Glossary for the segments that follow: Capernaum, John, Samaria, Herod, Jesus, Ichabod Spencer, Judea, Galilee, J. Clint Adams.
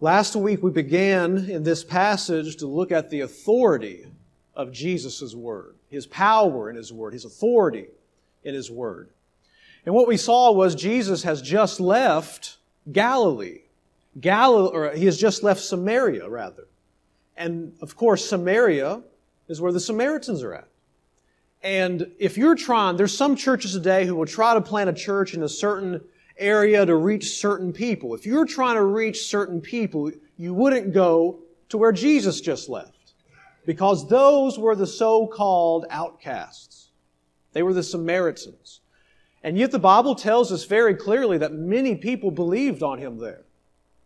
Last week we began in this passage to look at the authority of Jesus' Word, His power in His Word, His authority in His Word. And what we saw was Jesus has just left Galilee. He has just left Samaria, rather. And, of course, Samaria is where the Samaritans are at. And if you're trying, there's some churches today who will try to plant a church in a certain area to reach certain people. If you're trying to reach certain people, you wouldn't go to where Jesus just left, because those were the so-called outcasts. They were the Samaritans. And yet the Bible tells us very clearly that many people believed on Him there.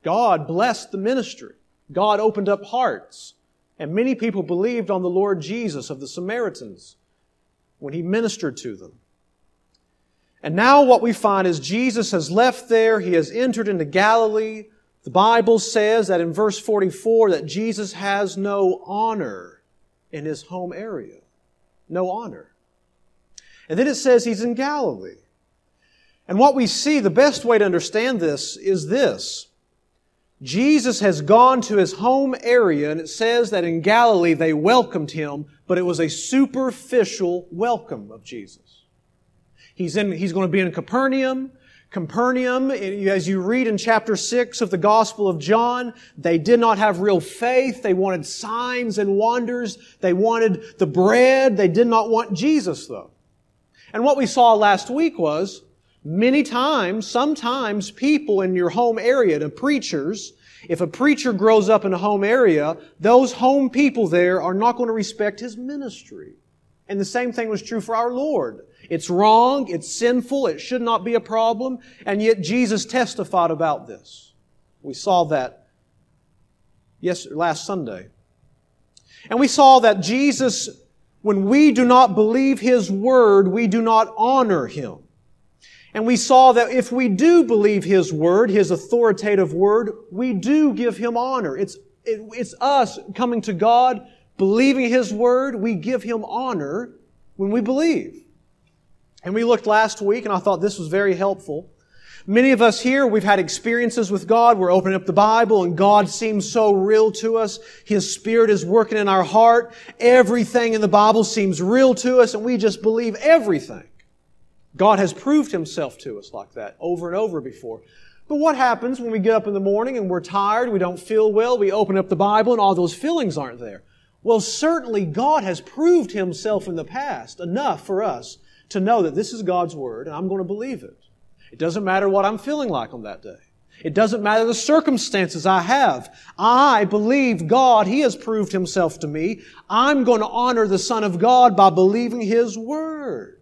God blessed the ministry. God opened up hearts. And many people believed on the Lord Jesus of the Samaritans when He ministered to them. And now what we find is Jesus has left there. He has entered into Galilee. The Bible says that in verse 44 that Jesus has no honor in His home area. No honor. And then it says He's in Galilee. And what we see, the best way to understand this is this. Jesus has gone to His home area, and it says that in Galilee they welcomed Him, but it was a superficial welcome of Jesus. He's going to be in Capernaum. Capernaum, as you read in chapter 6 of the Gospel of John, they did not have real faith. They wanted signs and wonders. They wanted the bread. They did not want Jesus, though. And what we saw last week was many times, sometimes people in your home area, the preachers, if a preacher grows up in a home area, those home people there are not going to respect his ministry. And the same thing was true for our Lord. It's wrong, it's sinful, it should not be a problem, and yet Jesus testified about this. We saw that last Sunday. And we saw that Jesus, when we do not believe His Word, we do not honor Him. And we saw that if we do believe His Word, His authoritative Word, we do give Him honor. It's us coming to God, believing His Word. We give Him honor when we believe. And we looked last week, and I thought this was very helpful. Many of us here, we've had experiences with God. We're opening up the Bible, and God seems so real to us. His Spirit is working in our heart. Everything in the Bible seems real to us, and we just believe everything. God has proved Himself to us like that over and over before. But what happens when we get up in the morning and we're tired, we don't feel well, we open up the Bible and all those feelings aren't there? Well, certainly God has proved Himself in the past enough for us to know that this is God's Word and I'm going to believe it. It doesn't matter what I'm feeling like on that day. It doesn't matter the circumstances I have. I believe God. He has proved Himself to me. I'm going to honor the Son of God by believing His Word.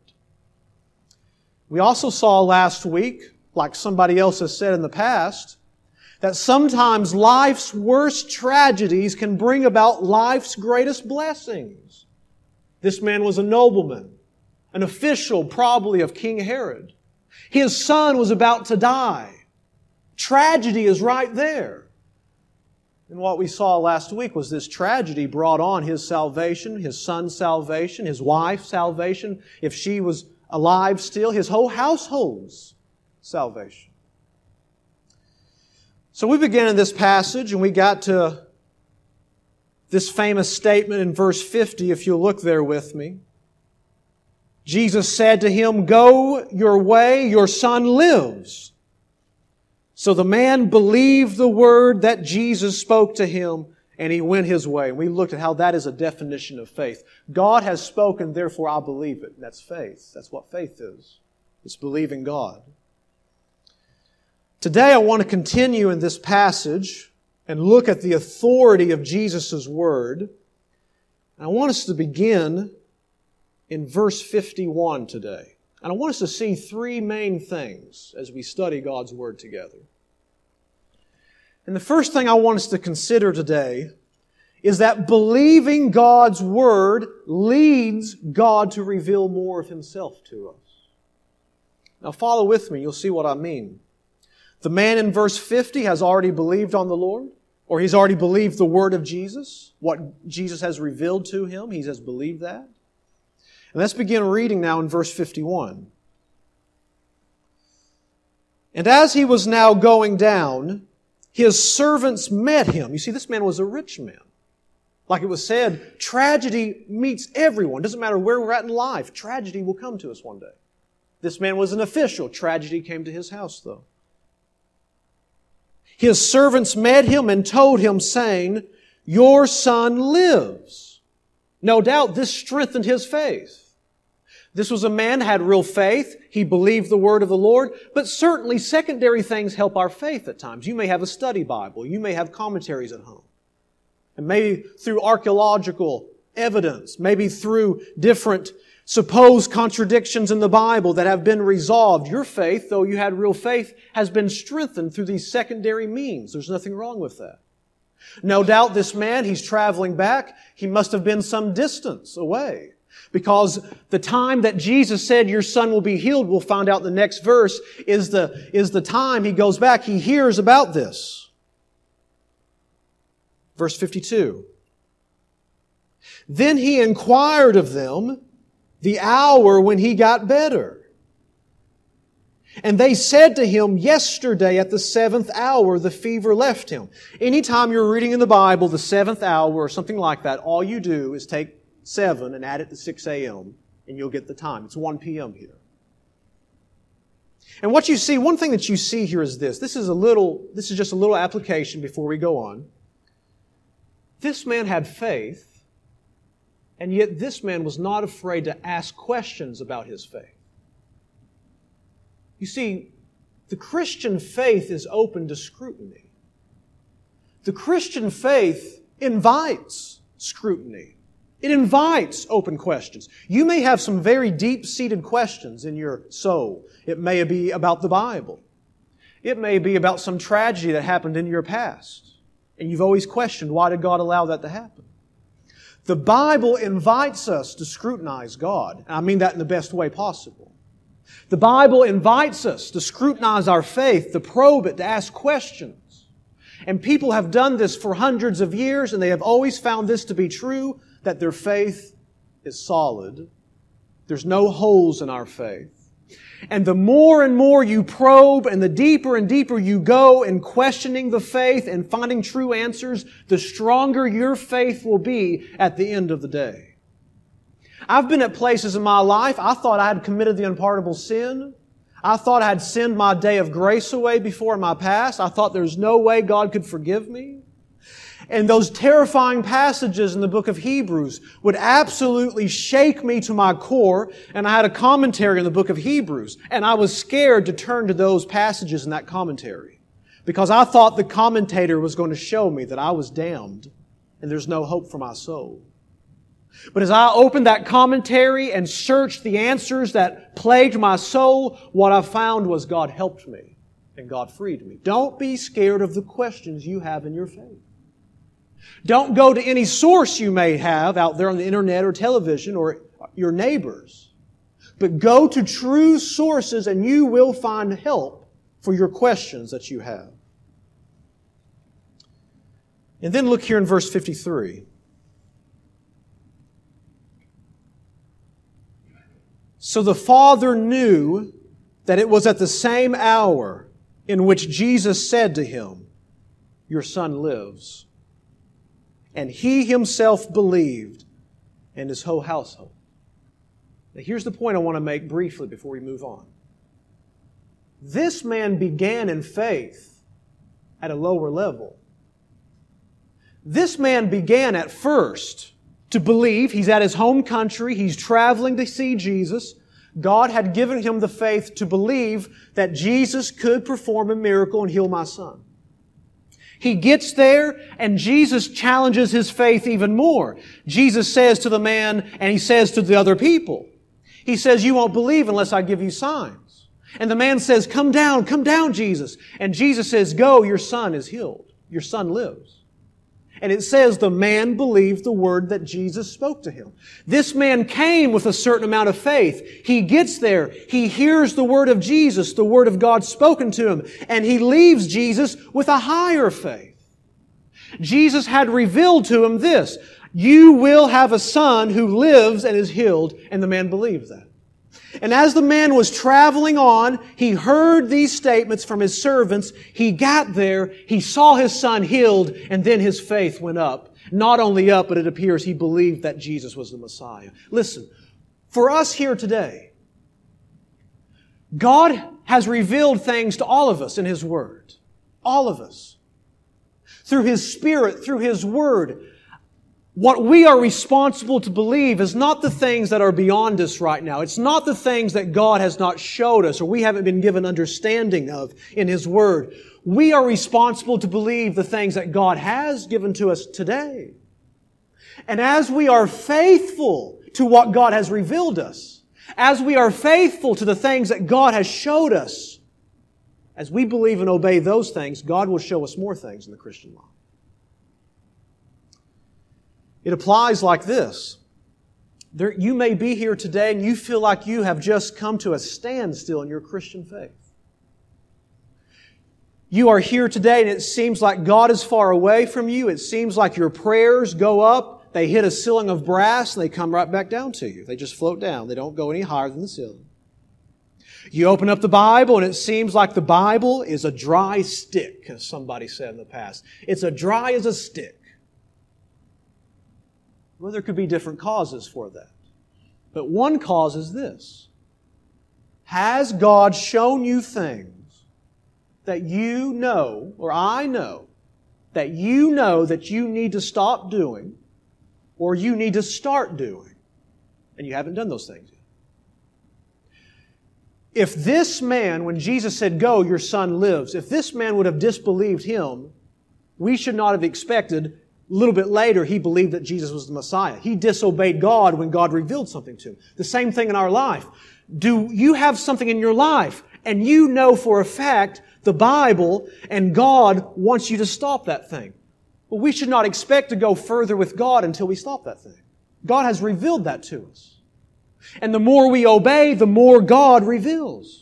We also saw last week, like somebody else has said in the past, that sometimes life's worst tragedies can bring about life's greatest blessings. This man was a nobleman, an official probably of King Herod. His son was about to die. Tragedy is right there. And what we saw last week was this tragedy brought on his salvation, his son's salvation, his wife's salvation. If she was alive still, his whole household's salvation. So we began in this passage and we got to this famous statement in verse 50, if you'll look there with me. Jesus said to him, "Go your way, your son lives." So the man believed the word that Jesus spoke to him, and he went his way. And we looked at how that is a definition of faith. God has spoken, therefore I believe it. And that's faith. That's what faith is. It's believing God. Today I want to continue in this passage and look at the authority of Jesus' Word. And I want us to begin in verse 51 today. And I want us to see three main things as we study God's Word together. And the first thing I want us to consider today is that believing God's Word leads God to reveal more of Himself to us. Now follow with me, you'll see what I mean. The man in verse 50 has already believed on the Lord, or he's already believed the Word of Jesus, what Jesus has revealed to him, he has believed that. And let's begin reading now in verse 51. "And as he was now going down, His servants met him. You see, this man was a rich man. Like it was said, tragedy meets everyone. It doesn't matter where we're at in life. Tragedy will come to us one day. This man was an official. Tragedy came to his house, though. His servants met him and told him, saying, "Your son lives." No doubt this strengthened his faith. This was a man who had real faith. He believed the word of the Lord. But certainly secondary things help our faith at times. You may have a study Bible. You may have commentaries at home. And maybe through archaeological evidence, maybe through different supposed contradictions in the Bible that have been resolved, your faith, though you had real faith, has been strengthened through these secondary means. There's nothing wrong with that. No doubt this man, he's traveling back. He must have been some distance away, because the time that Jesus said your son will be healed, we'll find out in the next verse, is the time he goes back. He hears about this. Verse 52. Then he inquired of them the hour when he got better. And they said to him, yesterday at the seventh hour the fever left him. Anytime you're reading in the Bible the seventh hour or something like that, all you do is take 7 and add it to 6 a.m. and you'll get the time. It's 1 p.m. here. And what you see, one thing that you see here is this. This is just a little application before we go on. This man had faith, and yet this man was not afraid to ask questions about his faith. You see, the Christian faith is open to scrutiny. The Christian faith invites scrutiny. It invites open questions. You may have some very deep-seated questions in your soul. It may be about the Bible. It may be about some tragedy that happened in your past. And you've always questioned, why did God allow that to happen? The Bible invites us to scrutinize God. And I mean that in the best way possible. The Bible invites us to scrutinize our faith, to probe it, to ask questions. And people have done this for hundreds of years, and they have always found this to be true, that their faith is solid. There's no holes in our faith. And the more and more you probe and the deeper and deeper you go in questioning the faith and finding true answers, the stronger your faith will be at the end of the day. I've been at places in my life I thought I had committed the unpardonable sin. I thought I had sinned my day of grace away before in my past. I thought there's no way God could forgive me. And those terrifying passages in the book of Hebrews would absolutely shake me to my core. And I had a commentary in the book of Hebrews. And I was scared to turn to those passages in that commentary, because I thought the commentator was going to show me that I was damned and there's no hope for my soul. But as I opened that commentary and searched the answers that plagued my soul, what I found was God helped me and God freed me. Don't be scared of the questions you have in your faith. Don't go to any source you may have out there on the internet or television or your neighbors. But go to true sources and you will find help for your questions that you have. And then look here in verse 53. So the father knew that it was at the same hour in which Jesus said to him, "Your son lives." And he himself believed, and his whole household. Now here's the point I want to make briefly before we move on. This man began in faith at a lower level. This man began at first to believe. He's at his home country. He's traveling to see Jesus. God had given him the faith to believe that Jesus could perform a miracle and heal my son. He gets there, and Jesus challenges his faith even more. Jesus says to the man, and he says to the other people, he says, "You won't believe unless I give you signs." And the man says, come down, Jesus." And Jesus says, "Go, your son is healed. Your son lives." And it says the man believed the word that Jesus spoke to him. This man came with a certain amount of faith. He gets there. He hears the word of Jesus, the word of God spoken to him. And he leaves Jesus with a higher faith. Jesus had revealed to him this, "You will have a son who lives and is healed." And the man believed that. And as the man was traveling on, he heard these statements from his servants. He got there, he saw his son healed, and then his faith went up. Not only up, but it appears he believed that Jesus was the Messiah. Listen, for us here today, God has revealed things to all of us in His Word. All of us. Through His Spirit, through His Word, what we are responsible to believe is not the things that are beyond us right now. It's not the things that God has not showed us or we haven't been given understanding of in His Word. We are responsible to believe the things that God has given to us today. And as we are faithful to what God has revealed us, as we are faithful to the things that God has showed us, as we believe and obey those things, God will show us more things in the Christian life. It applies like this. There, you may be here today and you feel like you have just come to a standstill in your Christian faith. You are here today and it seems like God is far away from you. It seems like your prayers go up, they hit a ceiling of brass, and they come right back down to you. They just float down. They don't go any higher than the ceiling. You open up the Bible and it seems like the Bible is a dry stick, as somebody said in the past. It's as dry as a stick. Well, there could be different causes for that. But one cause is this. Has God shown you things that you know, or I know that you need to stop doing, or you need to start doing, and you haven't done those things yet? If this man, when Jesus said, "Go, your son lives," if this man would have disbelieved Him, we should not have expected, a little bit later, he believed that Jesus was the Messiah. He disobeyed God when God revealed something to him. The same thing in our life. Do you have something in your life, and you know for a fact the Bible and God wants you to stop that thing? Well, we should not expect to go further with God until we stop that thing. God has revealed that to us. And the more we obey, the more God reveals.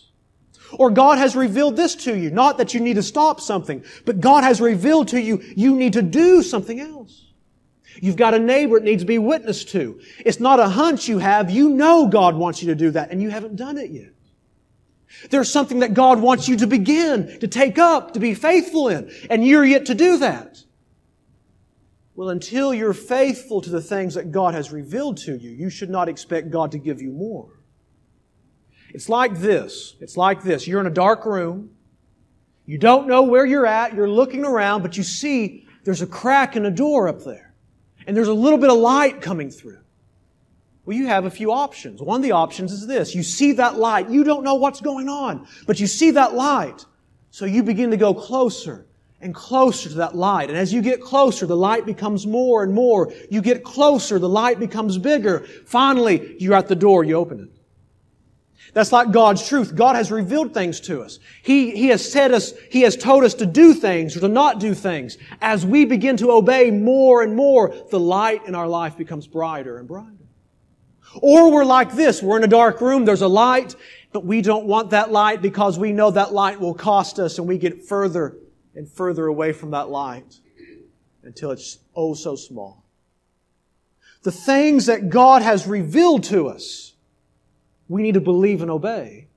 Or God has revealed this to you. Not that you need to stop something, but God has revealed to you, you need to do something else. You've got a neighbor it needs to be witnessed to. It's not a hunch you have. You know God wants you to do that, and you haven't done it yet. There's something that God wants you to begin, to take up, to be faithful in, and you're yet to do that. Well, until you're faithful to the things that God has revealed to you, you should not expect God to give you more. It's like this. It's like this. You're in a dark room. You don't know where you're at. You're looking around, but you see there's a crack in a door up there. And there's a little bit of light coming through. Well, you have a few options. One of the options is this. You see that light. You don't know what's going on, but you see that light. So you begin to go closer and closer to that light. And as you get closer, the light becomes more and more. You get closer, the light becomes bigger. Finally, you're at the door. You open it. That's like God's truth. God has revealed things to us. He has said us, He has told us to do things or to not do things. As we begin to obey more and more, the light in our life becomes brighter and brighter. Or we're like this. We're in a dark room. There's a light, but we don't want that light because we know that light will cost us, and we get further and further away from that light until it's oh so small. The things that God has revealed to us, we need to believe and obey.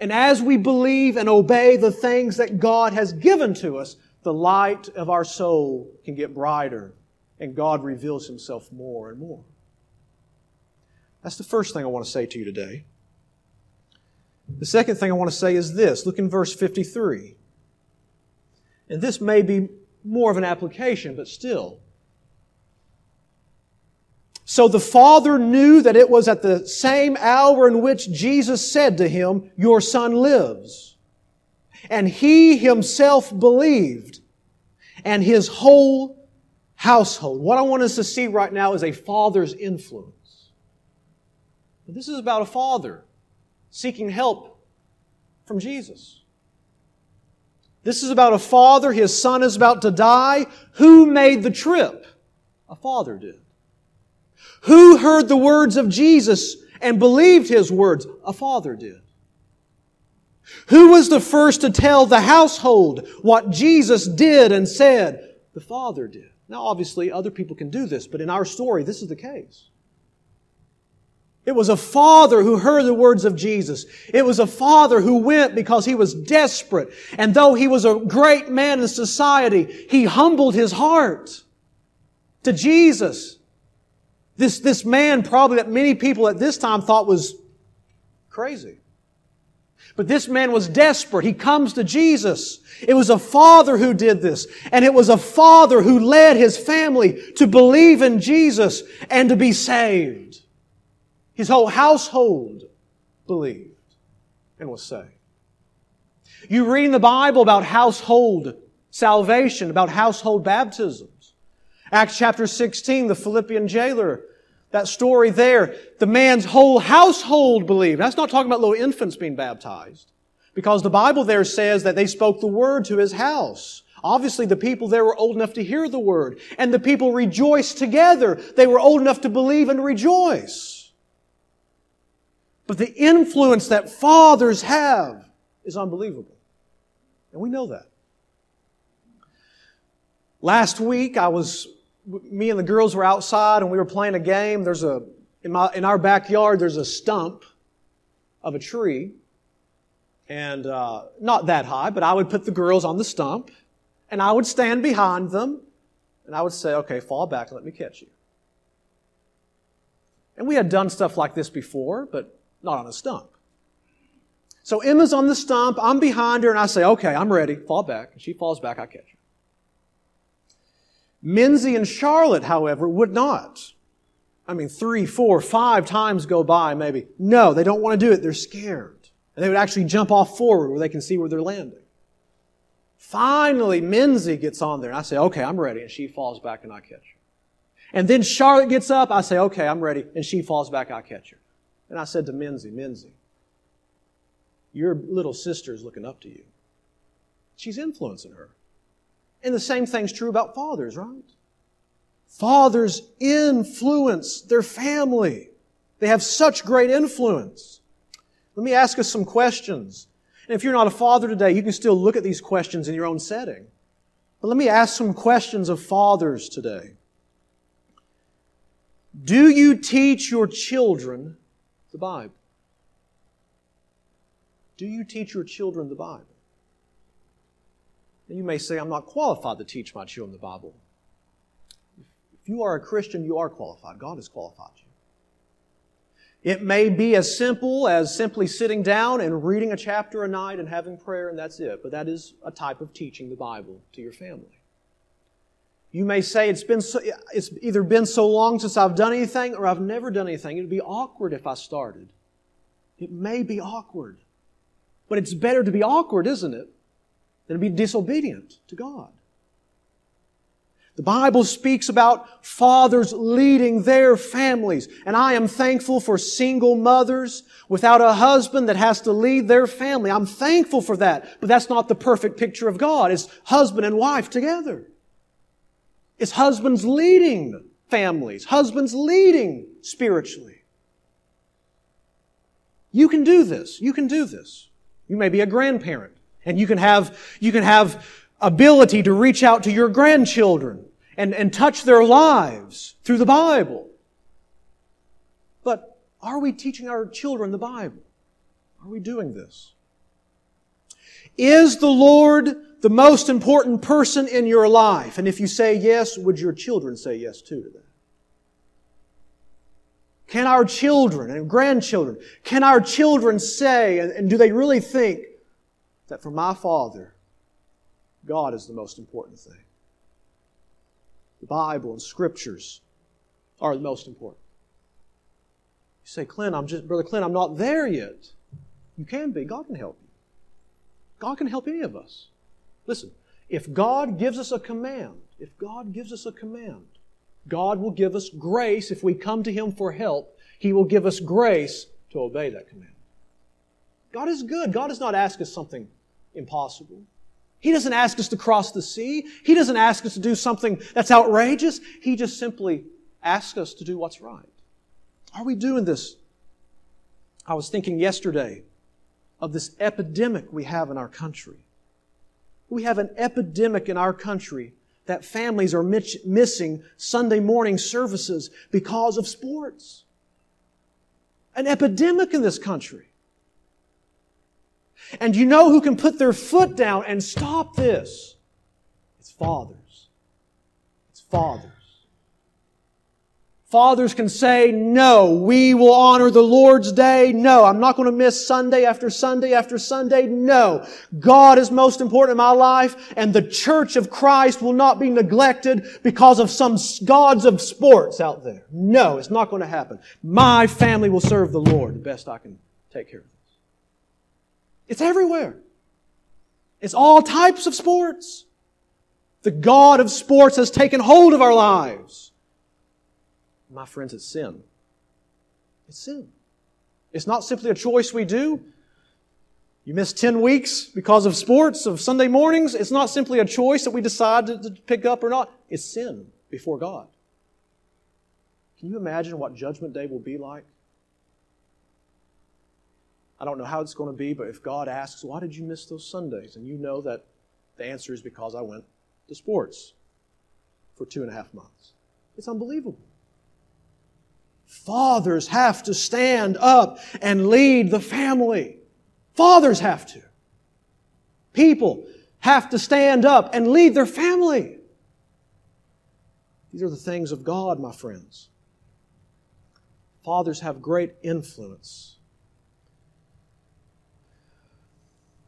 And as we believe and obey the things that God has given to us, the light of our soul can get brighter and God reveals Himself more and more. That's the first thing I want to say to you today. The second thing I want to say is this. Look in verse 53. And this may be more of an application, but still. So the Father knew that it was at the same hour in which Jesus said to him, "Your son lives." And He Himself believed, and His whole household. What I want us to see right now is a father's influence. This is about a father seeking help from Jesus. This is about a father. His son is about to die. Who made the trip? A father did. Who heard the words of Jesus and believed His words? A father did. Who was the first to tell the household what Jesus did and said? The father did. Now, obviously, other people can do this, but in our story, this is the case. It was a father who heard the words of Jesus. It was a father who went because he was desperate. And though he was a great man in society, he humbled his heart to Jesus. This man probably that many people at this time thought was crazy. But this man was desperate. He comes to Jesus. It was a father who did this. And it was a father who led his family to believe in Jesus and to be saved. His whole household believed and was saved. You read in the Bible about household salvation, about household baptisms. Acts chapter 16, the Philippian jailer, that story there, the man's whole household believed. That's not talking about little infants being baptized, because the Bible there says that they spoke the word to his house. Obviously, the people there were old enough to hear the word, and the people rejoiced together. They were old enough to believe and rejoice. But the influence that fathers have is unbelievable. And we know that. Last week, me and the girls were outside and we were playing a game. In our backyard, there's a stump of a tree. And not that high, but I would put the girls on the stump. And I would stand behind them. And I would say, okay, fall back and let me catch you. And we had done stuff like this before, but not on a stump. So Emma's on the stump, I'm behind her, and I say, okay, I'm ready, fall back. And she falls back, I catch her. Menzie and Charlotte, however, would not. I mean, 3, 4, 5 times go by, maybe. No, they don't want to do it. They're scared. And they would actually jump off forward where they can see where they're landing. Finally, Menzie gets on there, and I say, okay, I'm ready. And she falls back, and I catch her. And then Charlotte gets up, I say, okay, I'm ready. And she falls back, I catch her. And I said to Menzie, your little sister is looking up to you. She's influencing her. And the same thing's true about fathers, right? Fathers influence their family. They have such great influence. Let me ask us some questions. And if you're not a father today, you can still look at these questions in your own setting. But let me ask some questions of fathers today. Do you teach your children the Bible? Do you teach your children the Bible? And you may say, I'm not qualified to teach my children the Bible. If you are a Christian, you are qualified. God has qualified you. It may be as simple as simply sitting down and reading a chapter a night and having prayer and that's it. But that is a type of teaching the Bible to your family. You may say, it's either been so long since I've done anything or I've never done anything. It would be awkward if I started. It may be awkward. But it's better to be awkward, isn't it, than to be disobedient to God. The Bible speaks about fathers leading their families. And I am thankful for single mothers without a husband that has to lead their family. I'm thankful for that. But that's not the perfect picture of God. It's husband and wife together. It's husbands leading families. Husbands leading spiritually. You can do this. You can do this. You may be a grandparent. And you can have ability to reach out to your grandchildren and touch their lives through the Bible. But are we teaching our children the Bible? Are we doing this? Is the Lord the most important person in your life? And if you say yes, would your children say yes too to that? Can our children and grandchildren, can our children say, and do they really think that for my father, God is the most important thing? The Bible and Scriptures are the most important. You say, Brother Clint, I'm not there yet. You can be. God can help you. God can help any of us. Listen, if God gives us a command, God will give us grace. If we come to Him for help, He will give us grace to obey that command. God is good. God does not ask us something impossible. He doesn't ask us to cross the sea. He doesn't ask us to do something that's outrageous. He just simply asks us to do what's right. Are we doing this? I was thinking yesterday of this epidemic we have in our country. We have an epidemic in our country that families are missing Sunday morning services because of sports. an epidemic in this country. And you know who can put their foot down and stop this? It's fathers. It's fathers. Fathers can say, no, we will honor the Lord's Day. No, I'm not going to miss Sunday after Sunday after Sunday. No, God is most important in my life, and the Church of Christ will not be neglected because of some gods of sports out there. No, it's not going to happen. My family will serve the Lord the best I can take care of. It's everywhere. It's all types of sports. The God of sports has taken hold of our lives. My friends, it's sin. It's sin. It's not simply a choice we do. You miss 10 weeks because of sports, of Sunday mornings. It's not simply a choice that we decide to pick up or not. It's sin before God. Can you imagine what Judgment Day will be like? I don't know how it's going to be, but if God asks, why did you miss those Sundays? And you know that the answer is because I went to sports for 2.5 months. It's unbelievable. Fathers have to stand up and lead the family. Fathers have to. People have to stand up and lead their family. These are the things of God, my friends. Fathers have great influence.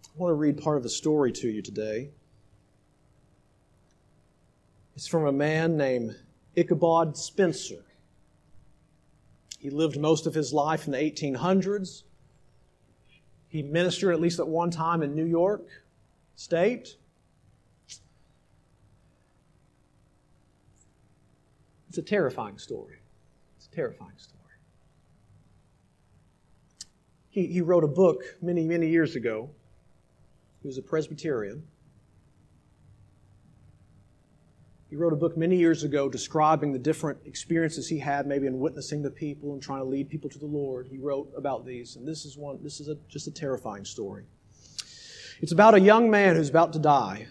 I want to read part of a story to you today. It's from a man named Ichabod Spencer. He lived most of his life in the 1800s. He ministered at least at one time in New York State. It's a terrifying story. It's a terrifying story. He wrote a book many, many years ago. He was a Presbyterian. He wrote a book many years ago describing the different experiences he had, maybe in witnessing to people and trying to lead people to the Lord. He wrote about these, and this is just a terrifying story. It's about a young man who's about to die,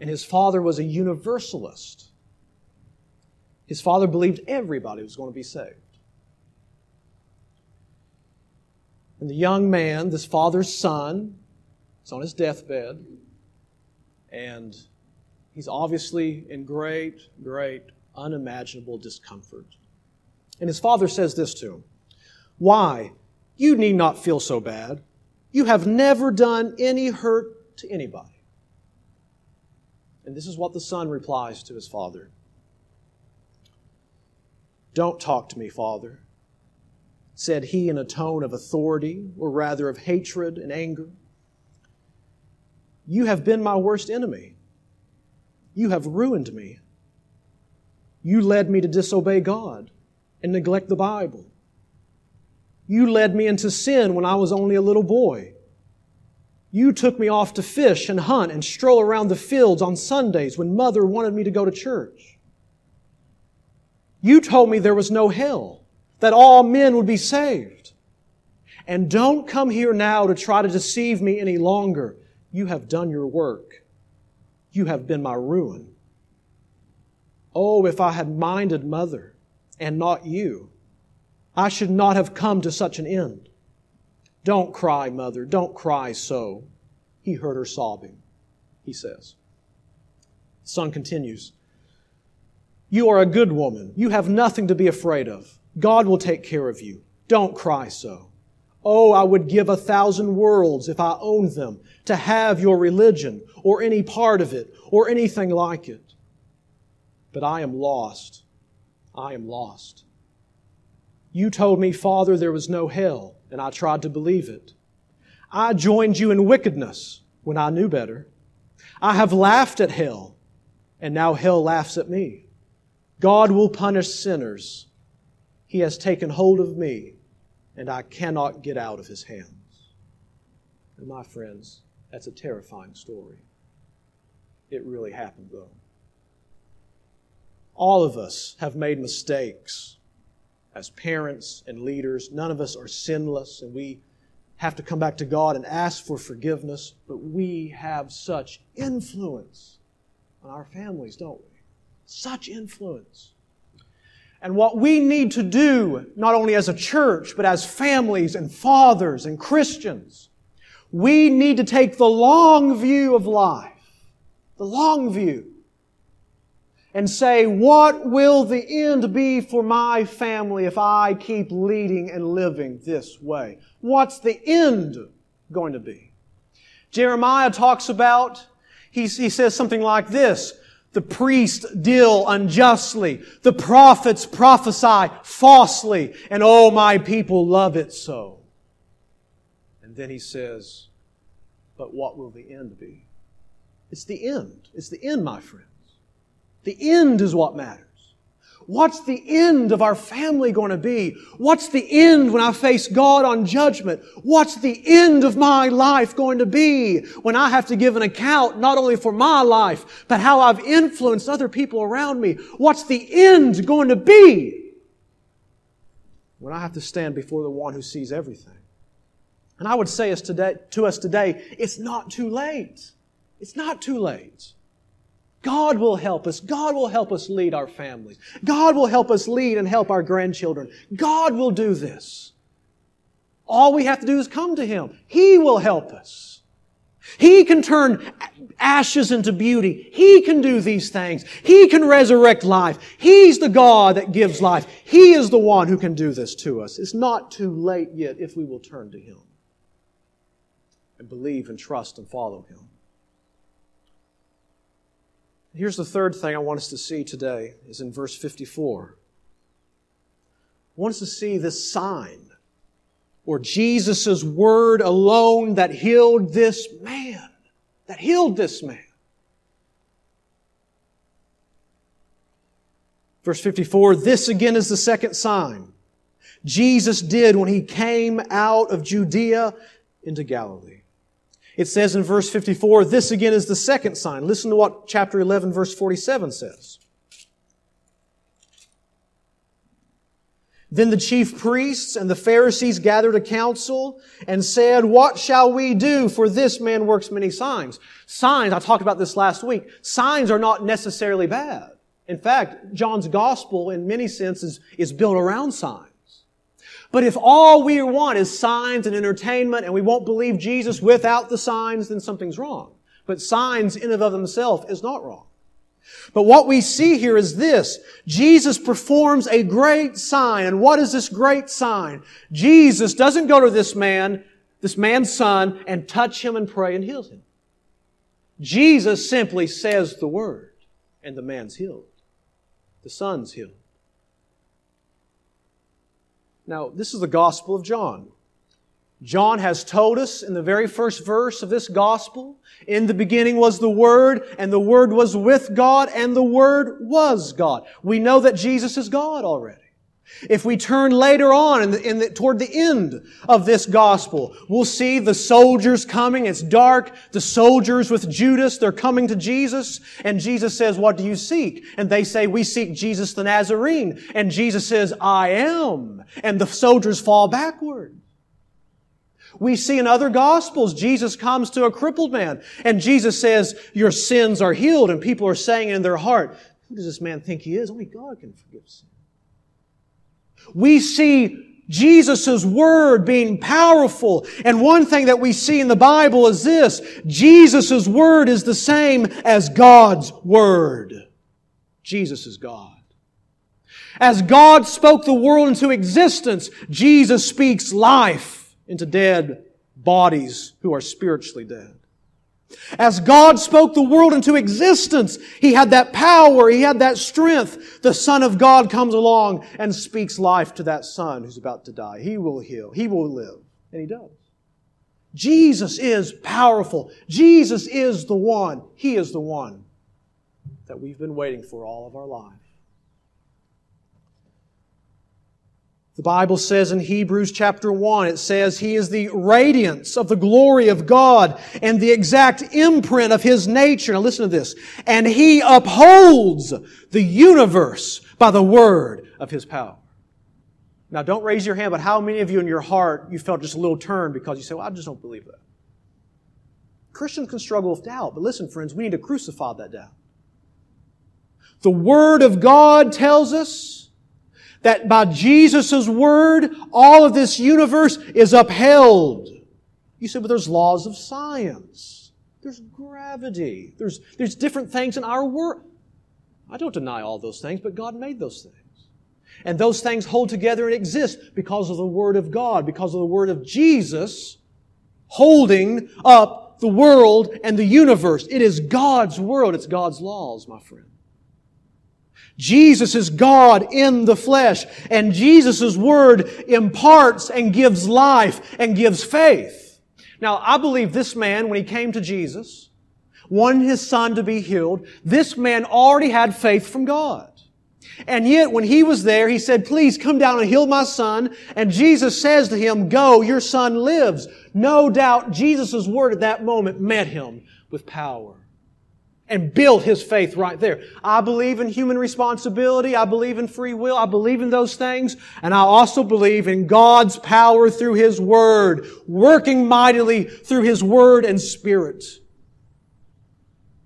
and his father was a universalist. His father believed everybody was going to be saved. And the young man, this father's son, is on his deathbed, and he's obviously in great, great, unimaginable discomfort. And his father says this to him, "Why, you need not feel so bad. You have never done any hurt to anybody." And this is what the son replies to his father. "Don't talk to me, Father," said he in a tone of authority, or rather of hatred and anger. "You have been my worst enemy. You have ruined me. You led me to disobey God and neglect the Bible. You led me into sin when I was only a little boy. You took me off to fish and hunt and stroll around the fields on Sundays when Mother wanted me to go to church. You told me there was no hell, that all men would be saved. And don't come here now to try to deceive me any longer. You have done your work. You have been my ruin. Oh, if I had minded Mother and not you, I should not have come to such an end. Don't cry, Mother, don't cry so." He heard her sobbing, he says. The son continues, "You are a good woman. You have nothing to be afraid of. God will take care of you. Don't cry so. Oh, I would give 1,000 worlds if I owned them to have your religion or any part of it or anything like it. But I am lost. I am lost. You told me, Father, there was no hell, and I tried to believe it. I joined you in wickedness when I knew better. I have laughed at hell, and now hell laughs at me. God will punish sinners. He has taken hold of me, and I cannot get out of His hands." And my friends, that's a terrifying story. It really happened, though. All of us have made mistakes as parents and leaders. None of us are sinless, and we have to come back to God and ask for forgiveness, but we have such influence on our families, don't we? Such influence. And what we need to do, not only as a church, but as families and fathers and Christians, we need to take the long view of life, the long view, and say, what will the end be for my family if I keep leading and living this way? What's the end going to be? Jeremiah talks about, he says something like this, the priests deal unjustly, the prophets prophesy falsely, and oh, my people love it so. And then he says, but what will the end be? It's the end. It's the end, my friends. The end is what matters. What's the end of our family going to be? What's the end when I face God on judgment? What's the end of my life going to be when I have to give an account not only for my life, but how I've influenced other people around me? What's the end going to be when I have to stand before the one who sees everything? And I would say to us today, it's not too late. It's not too late. God will help us. God will help us lead our families. God will help us lead and help our grandchildren. God will do this. All we have to do is come to Him. He will help us. He can turn ashes into beauty. He can do these things. He can resurrect life. He's the God that gives life. He is the one who can do this to us. It's not too late yet if we will turn to Him and believe and trust and follow Him. Here's the third thing I want us to see today is in verse 54. I want us to see this sign or Jesus' word alone that healed this man. That healed this man. Verse 54, this again is the second sign Jesus did when He came out of Judea into Galilee. It says in verse 54, this again is the second sign. Listen to what chapter 11, verse 47 says. Then the chief priests and the Pharisees gathered a council and said, what shall we do? For this man works many signs. Signs, I talked about this last week, signs are not necessarily bad. In fact, John's gospel in many senses is built around signs. But if all we want is signs and entertainment and we won't believe Jesus without the signs, then something's wrong. But signs in and of themselves is not wrong. But what we see here is this. Jesus performs a great sign. And what is this great sign? Jesus doesn't go to this man's son, and touch him and pray and heal him. Jesus simply says the word, and the man's healed. The son's healed. Now, this is the Gospel of John. John has told us in the very first verse of this Gospel, in the beginning was the Word, and the Word was with God, and the Word was God. We know that Jesus is God already. If we turn later on, toward the end of this Gospel, we'll see the soldiers coming. It's dark. The soldiers with Judas, they're coming to Jesus. And Jesus says, what do you seek? And they say, we seek Jesus the Nazarene. And Jesus says, I am. And the soldiers fall backward. We see in other Gospels, Jesus comes to a crippled man. And Jesus says, your sins are healed. And people are saying in their heart, who does this man think he is? Only God can forgive sins. We see Jesus' Word being powerful. And one thing that we see in the Bible is this. Jesus' Word is the same as God's Word. Jesus is God. As God spoke the world into existence, Jesus speaks life into dead bodies who are spiritually dead. As God spoke the world into existence, He had that power, He had that strength. The Son of God comes along and speaks life to that son who's about to die. He will heal, He will live, and He does. Jesus is powerful. Jesus is the one. He is the one that we've been waiting for all of our life. The Bible says in Hebrews chapter 1, it says, He is the radiance of the glory of God and the exact imprint of His nature. Now listen to this. And He upholds the universe by the word of His power. Now don't raise your hand, but how many of you in your heart, you felt just a little turn because you say, well, I just don't believe that. Christians can struggle with doubt, but listen, friends, we need to crucify that doubt. The Word of God tells us that by Jesus' word, all of this universe is upheld. You say, but there's laws of science. There's gravity. There's different things in our world. I don't deny all those things, but God made those things. And those things hold together and exist because of the Word of God, because of the Word of Jesus holding up the world and the universe. It is God's world. It's God's laws, my friend. Jesus is God in the flesh, and Jesus' Word imparts and gives life and gives faith. Now, I believe this man, when he came to Jesus, wanted his son to be healed. This man already had faith from God. And yet, when he was there, he said, please come down and heal my son. And Jesus says to him, go, your son lives. No doubt, Jesus' word at that moment met him with power and built his faith right there. I believe in human responsibility. I believe in free will. I believe in those things. And I also believe in God's power through His Word, working mightily through His Word and Spirit.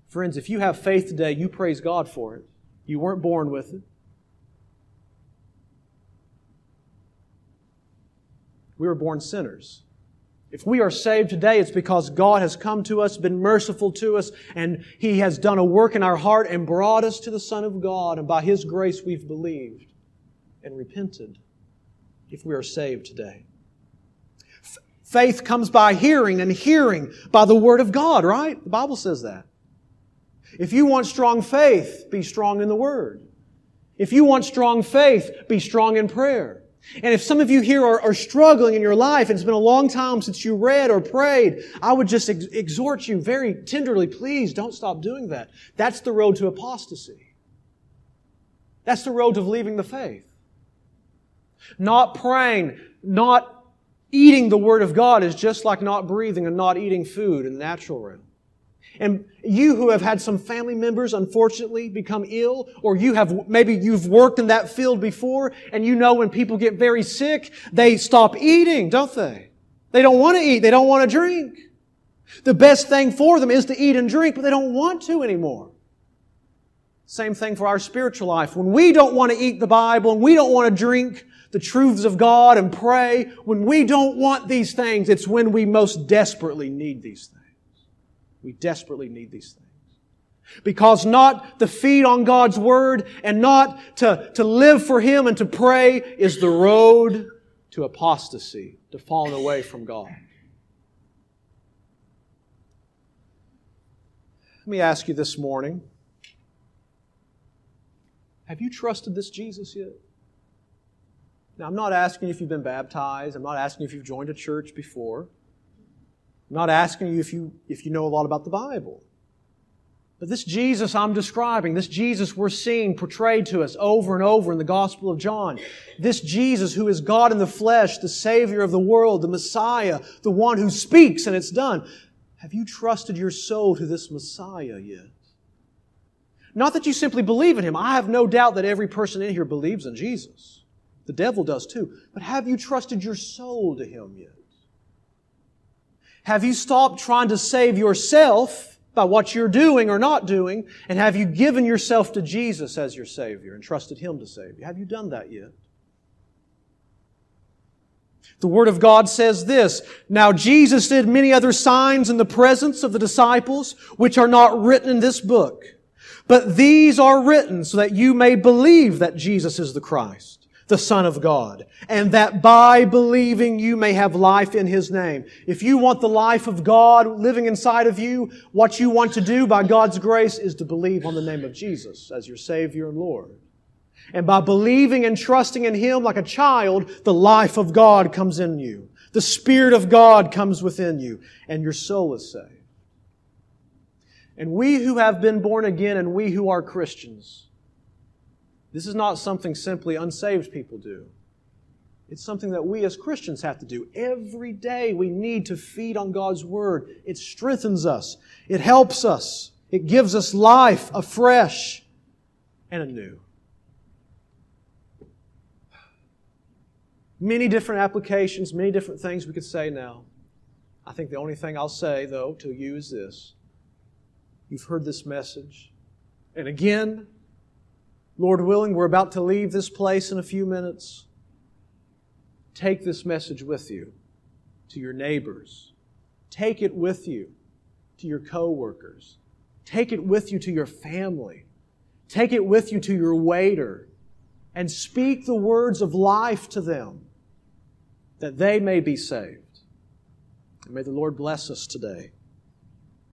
Friends, if you have faith today, you praise God for it. You weren't born with it. We were born sinners. If we are saved today, it's because God has come to us, been merciful to us, and He has done a work in our heart and brought us to the Son of God, and by His grace we've believed and repented if we are saved today. Faith comes by hearing, and hearing by the Word of God, right? The Bible says that. If you want strong faith, be strong in the Word. If you want strong faith, be strong in prayer. And if some of you here are struggling in your life, and it's been a long time since you read or prayed, I would just exhort you very tenderly, please don't stop doing that. That's the road to apostasy. That's the road to leaving the faith. Not praying, not eating the Word of God is just like not breathing and not eating food in the natural realm. And you who have had some family members unfortunately become ill, or you have maybe you've worked in that field before, and you know when people get very sick, they stop eating, don't they? They don't want to eat, they don't want to drink. The best thing for them is to eat and drink, but they don't want to anymore. Same thing for our spiritual life. When we don't want to eat the Bible, and we don't want to drink the truths of God and pray, when we don't want these things, it's when we most desperately need these things. We desperately need these things. Because not to feed on God's Word and not to live for Him and to pray is the road to apostasy, to falling away from God. Let me ask you this morning, have you trusted this Jesus yet? Now, I'm not asking if you've been baptized. I'm not asking if you've joined a church before. I'm not asking you if you know a lot about the Bible. But this Jesus I'm describing, this Jesus we're seeing portrayed to us over and over in the Gospel of John, this Jesus who is God in the flesh, the Savior of the world, the Messiah, the one who speaks and it's done. Have you trusted your soul to this Messiah yet? Not that you simply believe in Him. I have no doubt that every person in here believes in Jesus. The devil does too. But have you trusted your soul to Him yet? Have you stopped trying to save yourself by what you're doing or not doing? And have you given yourself to Jesus as your Savior and trusted Him to save you? Have you done that yet? The Word of God says this, now Jesus did many other signs in the presence of the disciples, which are not written in this book. But these are written so that you may believe that Jesus is the Christ, the Son of God, and that by believing you may have life in His name. If you want the life of God living inside of you, what you want to do by God's grace is to believe on the name of Jesus as your Savior and Lord. And by believing and trusting in Him like a child, the life of God comes in you. The Spirit of God comes within you, and your soul is saved. And we who have been born again and we who are Christians, this is not something simply unsaved people do. It's something that we as Christians have to do. Every day we need to feed on God's Word. It strengthens us. It helps us. It gives us life afresh and anew. Many different applications, many different things we could say now. I think the only thing I'll say, though, to you is this. You've heard this message. And again, Lord willing, we're about to leave this place in a few minutes. Take this message with you to your neighbors. Take it with you to your coworkers. Take it with you to your family. Take it with you to your waiter. And speak the words of life to them, that they may be saved. And may the Lord bless us today.